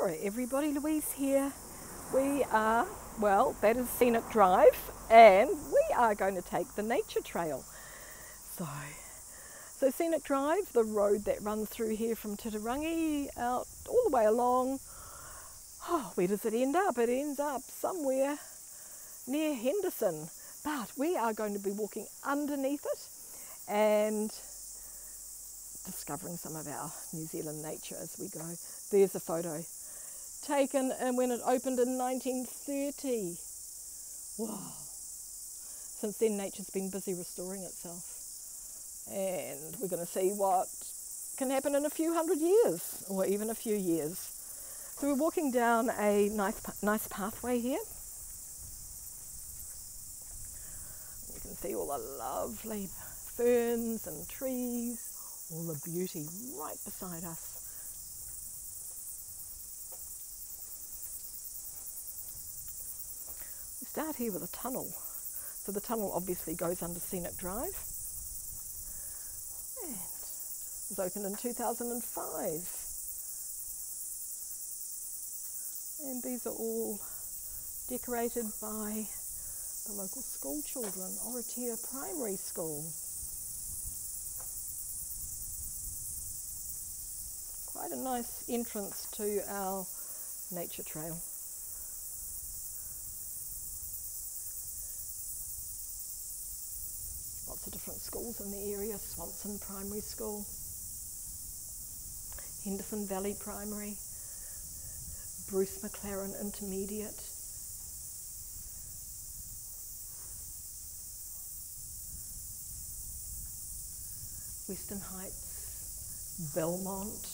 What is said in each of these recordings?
Alright everybody, Louise here. We are, well, that is Scenic Drive, and we are going to take the nature trail. So Scenic Drive, the road that runs through here from Titirangi out all the way along. Oh, where does it end up? It ends up somewhere near Henderson, but we are going to be walking underneath it and discovering some of our New Zealand nature as we go. There's a photo taken and when it opened in 1930. Wow. Since then nature's been busy restoring itself, and we're going to see what can happen in a few hundred years or even a few years. So we're walking down a nice pathway here. You can see all the lovely ferns and trees, all the beauty right beside us. We start here with a tunnel. So the tunnel obviously goes under Scenic Drive. And it was opened in 2005. And these are all decorated by the local school children, Oratia Primary School. Quite a nice entrance to our nature trail. Lots of different schools in the area, Swanson Primary School, Henderson Valley Primary, Bruce McLaren Intermediate. Western Heights, Belmont.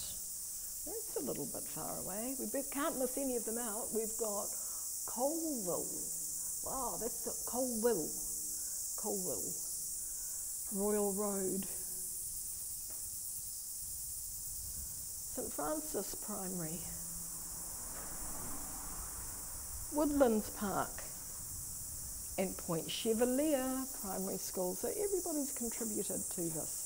It's a little bit far away. We can't miss any of them out. We've got Colville. Wow, that's Colville. Colville. Royal Road. St Francis Primary. Woodlands Park. And Point Chevalier Primary School. So everybody's contributed to this.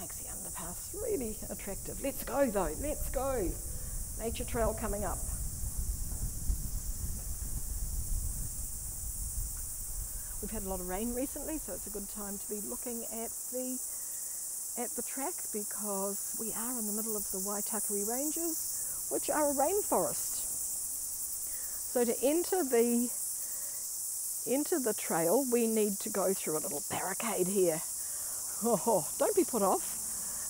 Makes the underpass really attractive. Let's go though, let's go. Nature trail coming up. We've had a lot of rain recently, so it's a good time to be looking at the track, because we are in the middle of the Waitakere Ranges, which are a rainforest. So to enter the trail, we need to go through a little barricade here. Oh, don't be put off,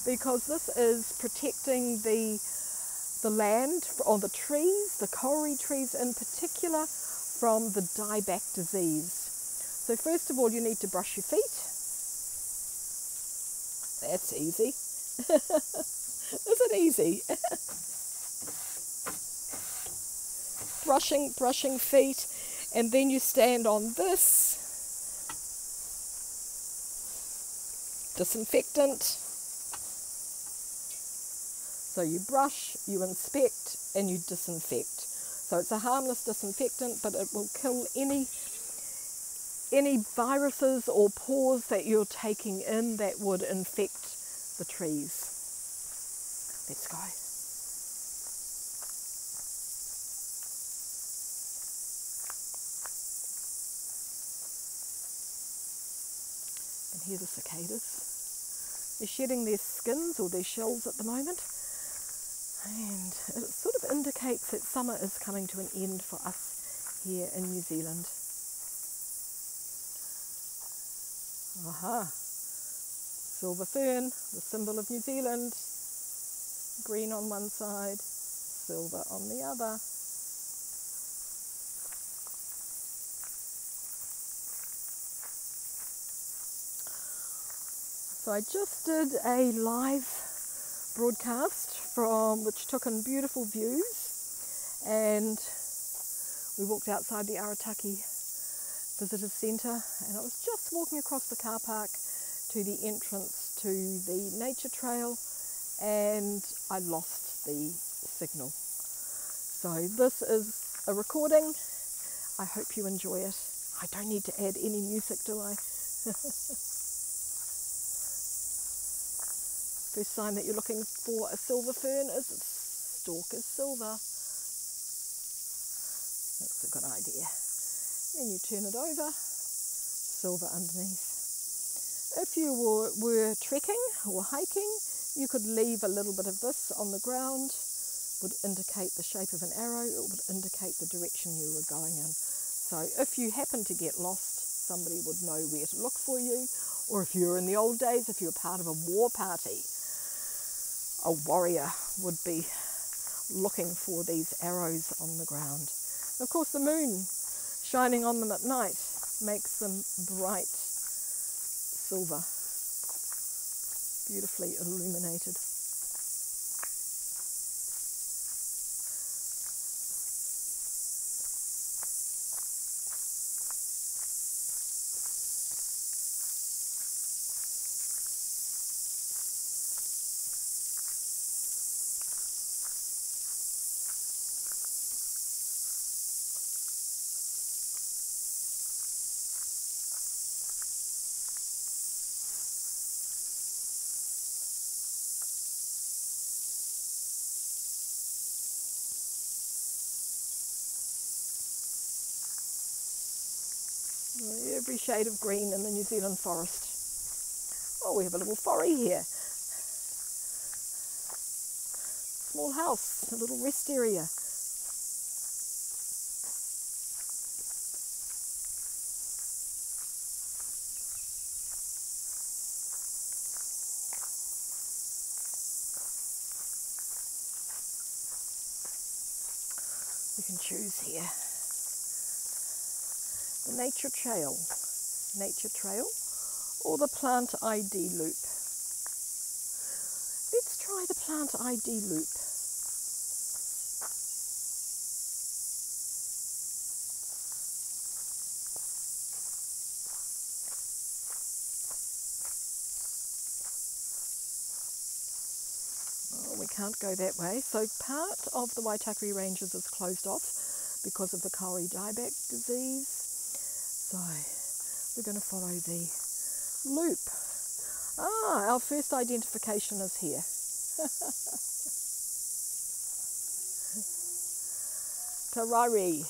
because this is protecting the land, or the trees, the kauri trees in particular, from the dieback disease. So first of all, you need to brush your feet. That's easy. Is it easy? brushing feet, and then you stand on this disinfectant. So you brush, you inspect, and you disinfect. So it's a harmless disinfectant, but it will kill any viruses or pores that you're taking in that would infect the trees. Let's go. And here are the cicadas. They're shedding their skins or their shells at the moment, and it sort of indicates that summer is coming to an end for us here in New Zealand. Aha! Silver fern, the symbol of New Zealand. Green on one side, silver on the other. So I just did a live broadcast which took in beautiful views, and we walked outside the Arataki Visitors Centre, and I was just walking across the car park to the entrance to the nature trail, and I lost the signal. So this is a recording. I hope you enjoy it. I don't need to add any music, do I? First sign that you're looking for a silver fern is its stalk is silver. That's a good idea. Then you turn it over, silver underneath. If you were trekking or hiking, you could leave a little bit of this on the ground. It would indicate the shape of an arrow, it would indicate the direction you were going in. So if you happen to get lost, somebody would know where to look for you. Or if you were in the old days, if you were part of a war party, a warrior would be looking for these arrows on the ground. Of course, the moon shining on them at night makes them bright silver, beautifully illuminated. Every shade of green in the New Zealand forest. Oh, we have a little forey here. Small house, a little rest area. We can choose here. The nature trail, or the plant ID loop. Let's try the plant ID loop. Oh, we can't go that way. So part of the Waitakere Ranges is closed off because of the kauri dieback disease. So we're going to follow the loop. Ah, our first identification is here. Tarari.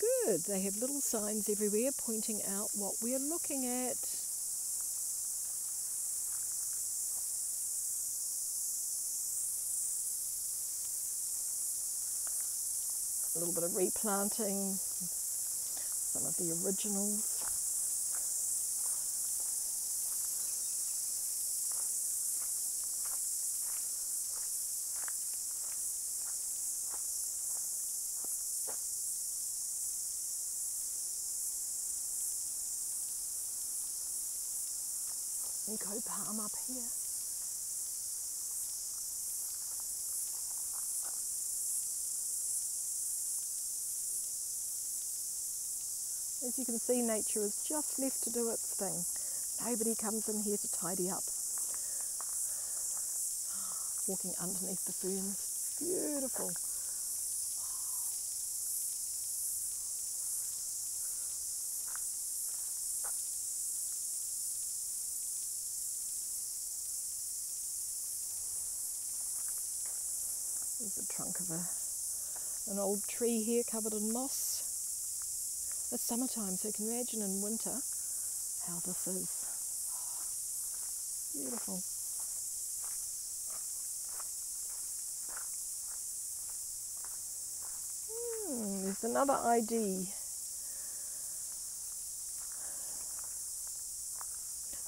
Good, they have little signs everywhere pointing out what we are looking at. A little bit of replanting. Some of the originals. Eco palm up here. As you can see, nature is just left to do its thing. Nobody comes in here to tidy up. Walking underneath the ferns, beautiful. There's the trunk of an old tree here covered in moss. It's summertime, so you can imagine in winter how this is. Oh, beautiful. There's another ID.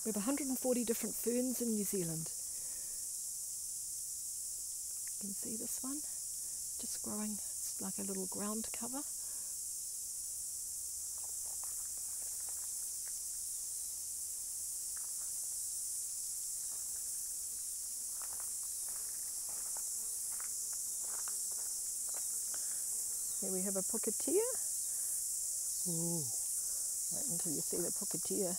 We have 140 different ferns in New Zealand. You can see this one, just growing. It's like a little ground cover. Here we have a pukatea. Ooh, wait until you see the pukatea.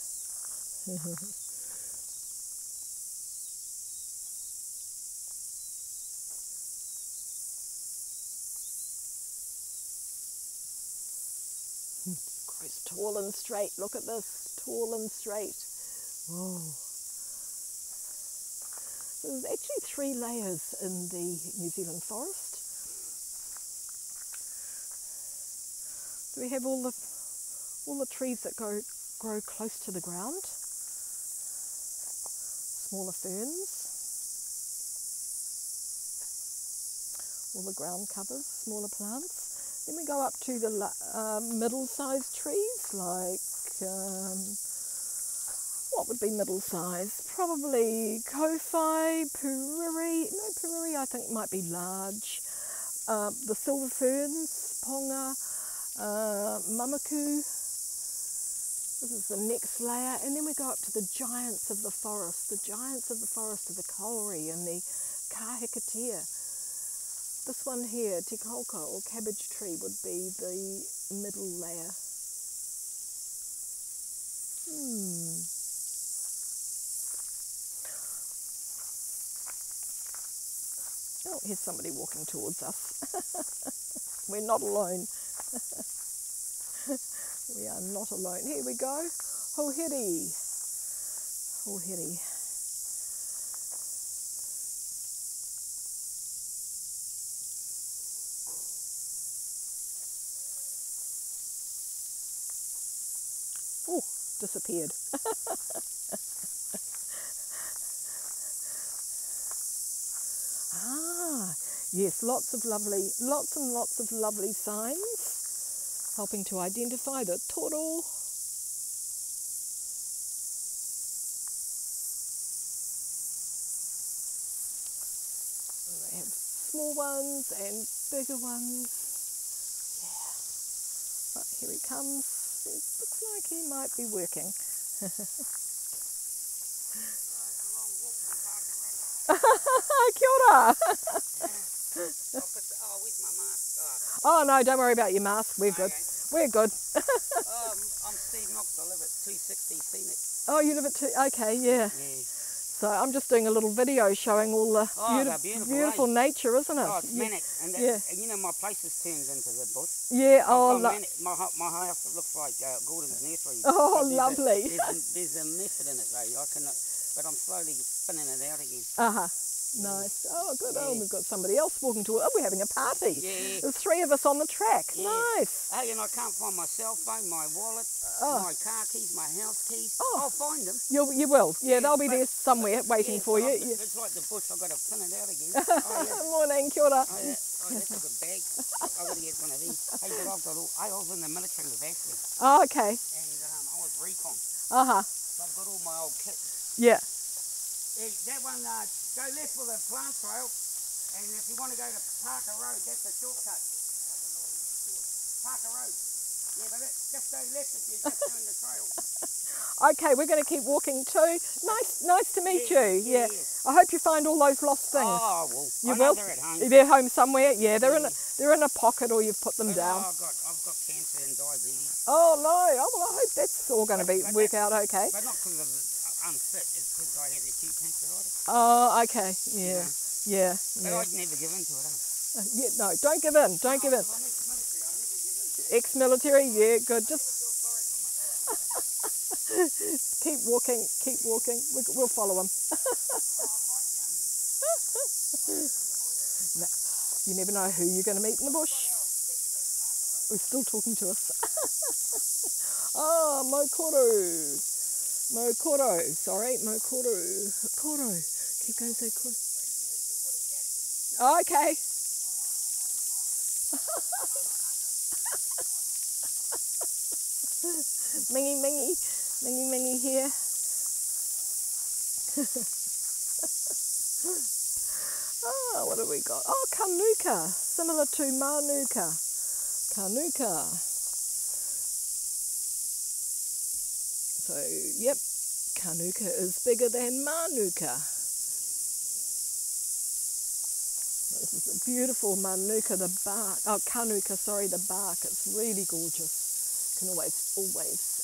Grows tall and straight. Look at this, tall and straight. Whoa. There's actually 3 layers in the New Zealand forest. So we have all the trees that grow close to the ground, smaller ferns, all the ground covers, smaller plants. Then we go up to the middle-sized trees, like what would be middle-sized? Probably kowhai, puriri. No, puriri I think might be large. The silver ferns, ponga, mamaku. This is the next layer, and then we go up to the giants of the forest, of the kauri and the kahikatea. This one here, te kauko, or cabbage tree, would be the middle layer. Oh, here's somebody walking towards us. We're not alone. We are not alone. Here we go. Hohiri. Hohiri. Oh, disappeared. Ah, yes, lots and lots of lovely signs, helping to identify the toro. They have small ones and bigger ones. Yeah. Right, here he comes. It looks like he might be working. Kia ora. Oh no, don't worry about your mask. We're good. Okay. We're good. I'm Steve Knox. I live at 260 Scenic. Oh, you live at two? Okay, yeah. So I'm just doing a little video showing all the beautiful nature, isn't it? Oh, it's manic, and you know my place has turned into the bush. Yeah. Oh, my house looks like Gordon's nursery. Oh, lovely. There's a method in it though. I cannot, but I'm slowly spinning it out again. Nice. Oh, good. Yeah. Oh, we've got somebody else walking to it. Oh, we're having a party. Yeah. There's three of us on the track. Yeah. Nice. Hey, and I can't find my cell phone, my wallet, my car keys, my house keys. Oh. I'll find them. You will. Yeah, they'll be there somewhere waiting for you. It's like the bush. I've got to pin it out again. Morning, kia ora. Oh, yeah. Oh, that's a good bag. I've got to get one of these. Hey, but I was in the military with Ashley. Oh, okay. And I was recon. So I've got all my old kit. Yeah. That one, go left with a plant trail, and if you want to go to Parker Road, that's a shortcut. Parker Road. Yeah, but just go left if you're just doing the trail. Okay, we're going to keep walking too. Nice to meet you. Yeah. I hope you find all those lost things. Oh, well, I know they're at home. They're home somewhere. Yeah, they're in a pocket, or you've put them down. Oh, I've got cancer and diabetes. Oh no. Oh well, I hope that's all going to work out okay. But not because of the unfit, it's because I had acute pancreatitis. Oh, okay, yeah, yeah. But I'd never give in to it, eh? No, don't give in, don't give in. I'm ex-military, I never give in. Ex-military, yeah, good. Just keep walking. We'll follow him. No, you never know who you're going to meet in the bush. We're still talking to us. Oh, Mokoro. Koro. Keep going, say koro. Okay. Mingy here. Oh, what have we got? Oh, Kanuka, similar to Manuka. Kanuka. So, yep, Kanuka is bigger than Manuka. This is a beautiful Manuka, the bark, oh, Kanuka, sorry, the bark. It's really gorgeous. You can always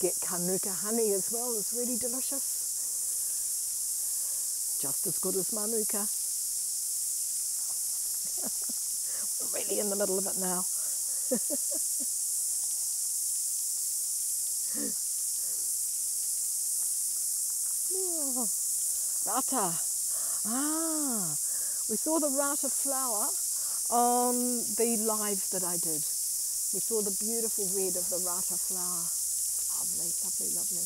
get Kanuka honey as well. It's really delicious. Just as good as Manuka. We're really in the middle of it now. Rata. Ah, we saw the rata flower on the live that I did. We saw the beautiful red of the rata flower. Lovely, lovely, lovely.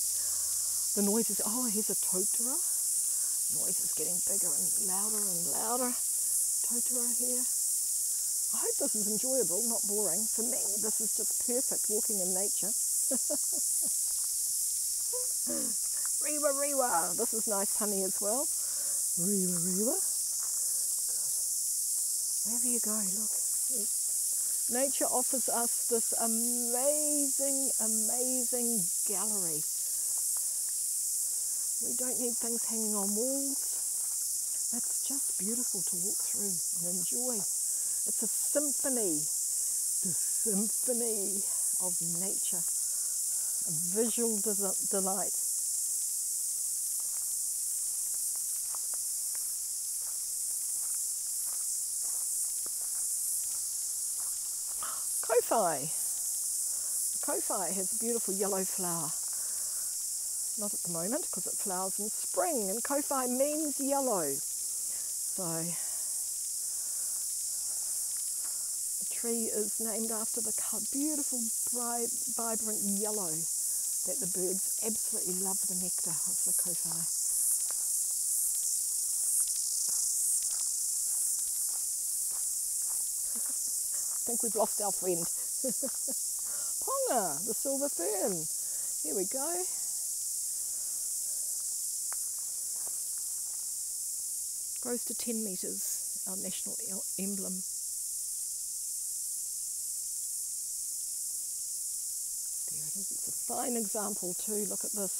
The noise is, oh, here's a totara. The noise is getting bigger and louder and louder. Totara here. I hope this is enjoyable, not boring. For me, this is just perfect, walking in nature. Rewa, rewa. This is nice honey as well. Rewa, rewa. Good. Wherever you go, look. Nature offers us this amazing, amazing gallery. We don't need things hanging on walls. That's just beautiful to walk through and enjoy. It's a symphony, the symphony of nature, a visual delight. Kowhai. The kowhai has a beautiful yellow flower. Not at the moment because it flowers in spring, and kowhai means yellow. So tree is named after the beautiful, bright, vibrant yellow that the birds absolutely love the nectar of the kowhai. I think we've lost our friend. Ponga, the silver fern. Here we go. Grows to 10 metres, our national emblem. It's a fine example too, look at this.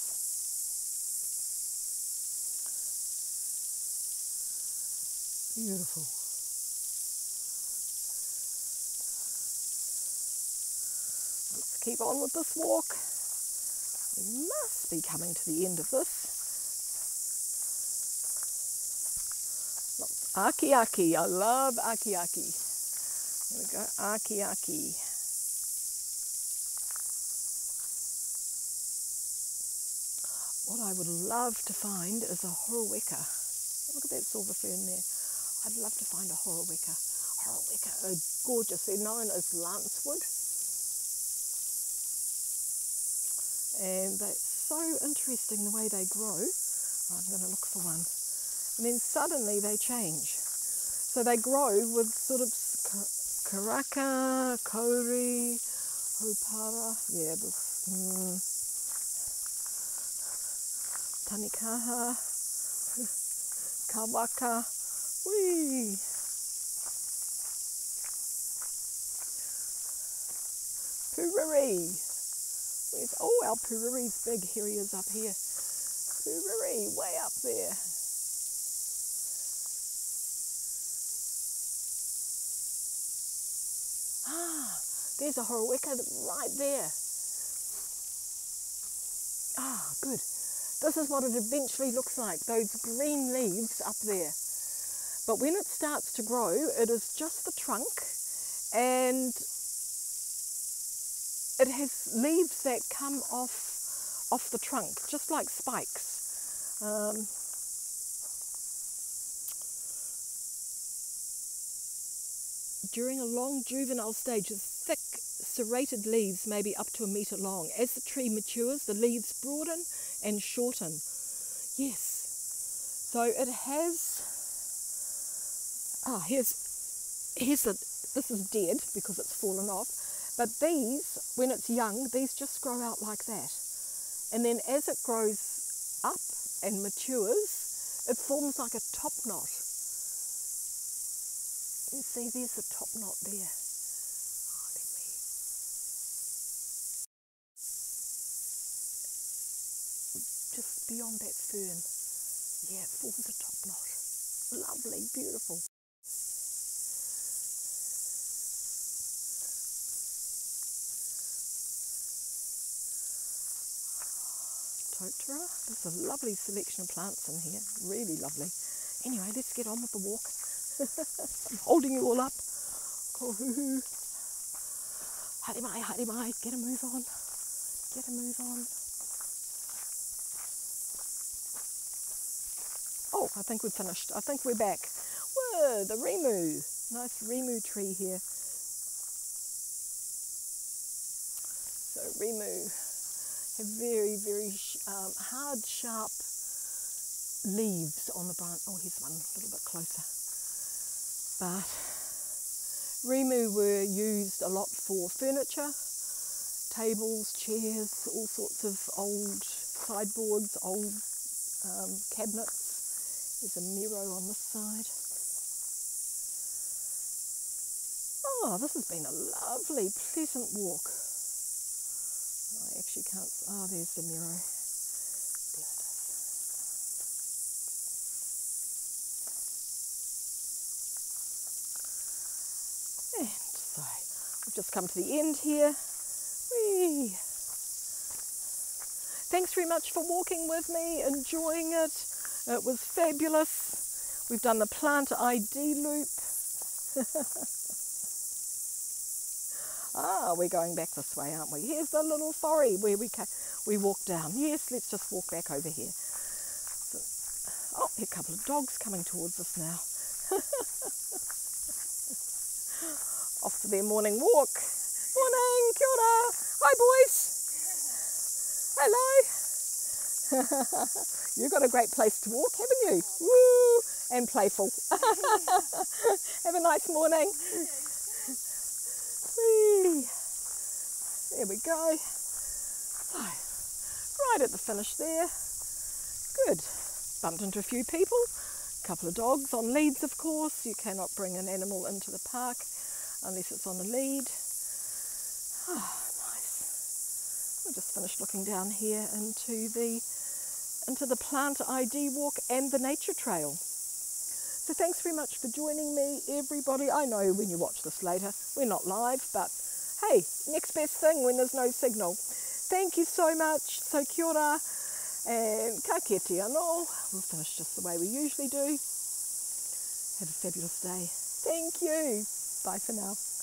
Beautiful. Let's keep on with this walk. We must be coming to the end of this. Aki-aki, I love aki-aki. There we go, aki-aki. What I would love to find is a horeweka. Look at that silver fern there. I'd love to find a horeweka. Horeweka are gorgeous. They're known as lancewood. And that's so interesting the way they grow. I'm going to look for one. And then suddenly they change. So they grow with sort of karaka, kauri, hopara. Yeah, this... Tanikaha, kawaka, wee. Puriri. Where's, oh, our puriri's big. Here he is up here. Puriri, way up there. Ah, there's a horeweka right there. Ah, good. This is what it eventually looks like, those green leaves up there. But when it starts to grow, it is just the trunk, and it has leaves that come off the trunk, just like spikes. During a long juvenile stage, the thick serrated leaves may be up to a metre long. As the tree matures, the leaves broaden and shorten. Yes, so it has, ah, here's the, this is dead because it's fallen off, but these, when it's young, these just grow out like that, and then as it grows up and matures, it forms like a top knot. You see, there's the top knot there. Beyond that fern, yeah, it forms a top knot. Lovely, beautiful. Totara, there's a lovely selection of plants in here, really lovely. Anyway, let's get on with the walk. I'm holding you all up. Kohuhu. Harimai, harimai, get a move on, get a move on. I think we've finished. I think we're back. Whoa, the Rimu. Nice Rimu tree here. So remu have very hard, sharp leaves on the branch. Oh, here's one a little bit closer. But remu were used a lot for furniture, tables, chairs, all sorts of old sideboards, old cabinets. There's a mirror on this side. Oh, this has been a lovely, pleasant walk. I actually can't, oh, there's the mirror. There it is. And so, we've just come to the end here. Whee! Thanks very much for walking with me, enjoying it. It was fabulous. We've done the plant ID loop. Ah, we're going back this way, aren't we? Here's the little quarry where we walked down. Yes, let's just walk back over here. Oh, there are a couple of dogs coming towards us now. Off for their morning walk. Morning, kia ora. Hi, boys. Hello. You've got a great place to walk, haven't you? Woo! And playful. Have a nice morning. There we go. So, right at the finish there. Good. Bumped into a few people, a couple of dogs on leads, of course. You cannot bring an animal into the park unless it's on a lead. Oh, nice. We'll just finish looking down here into the plant ID walk and the nature trail. So thanks very much for joining me, everybody. I know when you watch this later, we're not live, but hey, next best thing when there's no signal. Thank you so much. So kia ora and ka kite anō. We'll finish just the way we usually do. Have a fabulous day. Thank you. Bye for now.